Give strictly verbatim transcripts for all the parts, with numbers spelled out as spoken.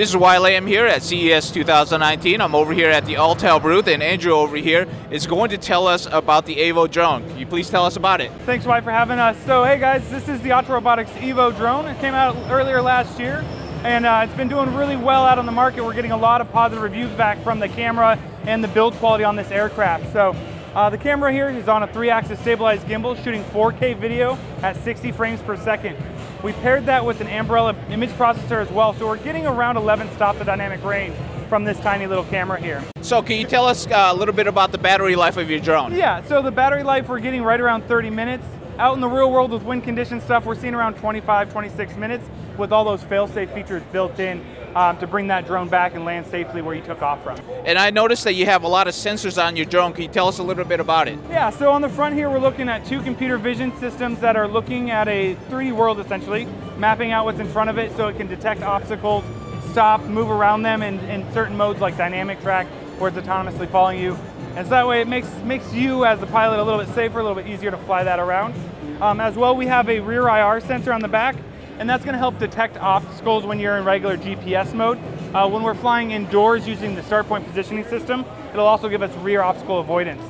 This is Wai Lam here at C E S two thousand nineteen. I'm over here at the Autel booth, and Andrew over here is going to tell us about the Evo drone. Can you please tell us about it? Thanks, Wai, for having us. So, hey guys, this is the Autel Robotics Evo drone. It came out earlier last year, and uh, it's been doing really well out on the market. We're getting a lot of positive reviews back from the camera and the build quality on this aircraft. So, uh, the camera here is on a three-axis stabilized gimbal, shooting four K video at sixty frames per second. We paired that with an Ambarella image processor as well, so we're getting around eleven stops of dynamic range from this tiny little camera here. So can you tell us a little bit about the battery life of your drone? Yeah, so the battery life, we're getting right around thirty minutes. Out in the real world with wind condition stuff, we're seeing around twenty-five, twenty-six minutes with all those fail-safe features built in um, to bring that drone back and land safely where you took off from. And I noticed that you have a lot of sensors on your drone. Can you tell us a little bit about it? Yeah, so on the front here, we're looking at two computer vision systems that are looking at a three D world, essentially, mapping out what's in front of it so it can detect obstacles, stop, move around them in, in certain modes like dynamic track, where it's autonomously following you. And so that way it makes, makes you as the pilot a little bit safer, a little bit easier to fly that around. Um, as well, we have a rear I R sensor on the back, and that's going to help detect obstacles when you're in regular G P S mode. Uh, when we're flying indoors using the start point positioning system, it'll also give us rear obstacle avoidance.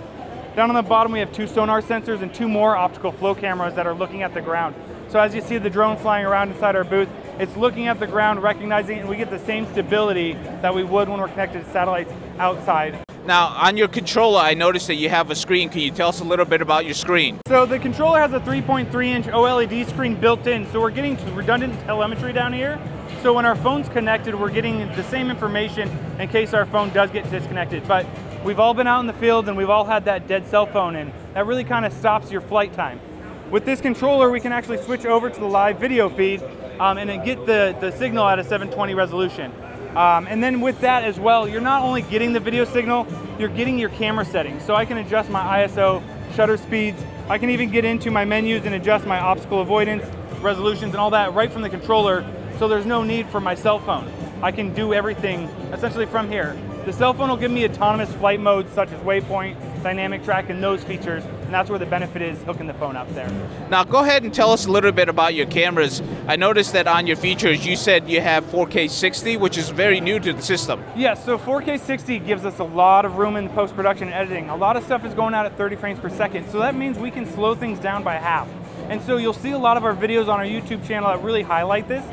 Down on the bottom, we have two sonar sensors and two more optical flow cameras that are looking at the ground. So as you see the drone flying around inside our booth, it's looking at the ground, recognizing it, and we get the same stability that we would when we're connected to satellites outside. Now, on your controller, I noticed that you have a screen. Can you tell us a little bit about your screen? So the controller has a three point three inch OLED screen built in, so we're getting redundant telemetry down here. So when our phone's connected, we're getting the same information in case our phone does get disconnected. But we've all been out in the field, and we've all had that dead cell phone, and that really kind of stops your flight time. With this controller, we can actually switch over to the live video feed um, and then get the, the signal at a seven twenty resolution. Um, and then with that as well, you're not only getting the video signal, you're getting your camera settings. So I can adjust my I S O, shutter speeds. I can even get into my menus and adjust my obstacle avoidance, resolutions, and all that right from the controller. So there's no need for my cell phone. I can do everything essentially from here. The cell phone will give me autonomous flight modes such as waypoint, dynamic track, and those features, and that's where the benefit is, hooking the phone up there. Now go ahead and tell us a little bit about your cameras. I noticed that on your features you said you have four K sixty, which is very new to the system. Yes, yeah, so four K sixty gives us a lot of room in post-production editing. A lot of stuff is going out at thirty frames per second, so that means we can slow things down by half. And so you'll see a lot of our videos on our YouTube channel that really highlight this,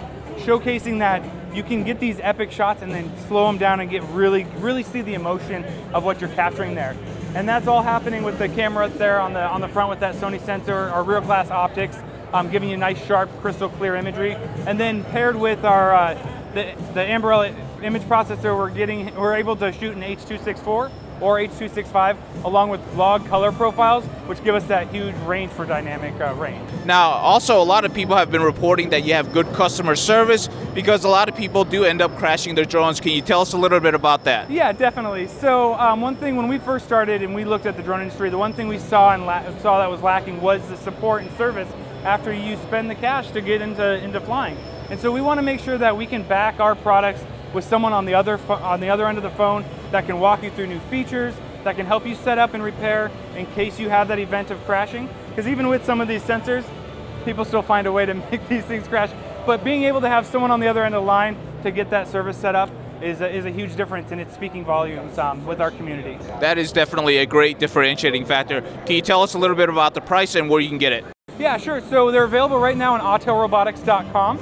showcasing that you can get these epic shots and then slow them down and get really, really see the emotion of what you're capturing there. And that's all happening with the camera there on the on the front with that Sony sensor, our real glass optics, um, giving you nice, sharp, crystal clear imagery. And then paired with our uh, the the Ambarella image processor, we're getting we're able to shoot an H two sixty-four or H two sixty-five, along with log color profiles, which give us that huge range for dynamic uh, range. Now, also a lot of people have been reporting that you have good customer service, because a lot of people do end up crashing their drones. Can you tell us a little bit about that? Yeah, definitely. So um, one thing, when we first started and we looked at the drone industry, the one thing we saw and la saw that was lacking was the support and service after you spend the cash to get into, into flying. And so we want to make sure that we can back our products with someone on the other on the other end of the phone that can walk you through new features, that can help you set up and repair in case you have that event of crashing. Because even with some of these sensors, people still find a way to make these things crash. But being able to have someone on the other end of the line to get that service set up is a, is a huge difference, and it's speaking volumes um, with our community. That is definitely a great differentiating factor. Can you tell us a little bit about the price and where you can get it? Yeah, sure. So they're available right now on Autel Robotics dot com.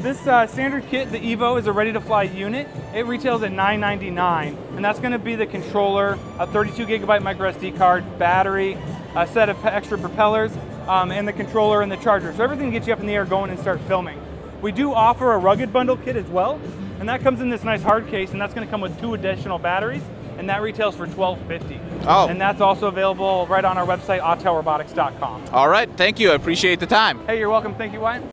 This uh, standard kit, the Evo, is a ready-to-fly unit. It retails at nine ninety-nine, and that's going to be the controller, a thirty-two gigabyte micro S D card, battery, a set of extra propellers, um, and the controller and the charger. So everything gets you up in the air going and start filming. We do offer a rugged bundle kit as well, and that comes in this nice hard case, and that's going to come with two additional batteries, and that retails for twelve fifty. Oh. And that's also available right on our website, Autel Robotics dot com. All right. Thank you. I appreciate the time. Hey, you're welcome. Thank you, Wyatt.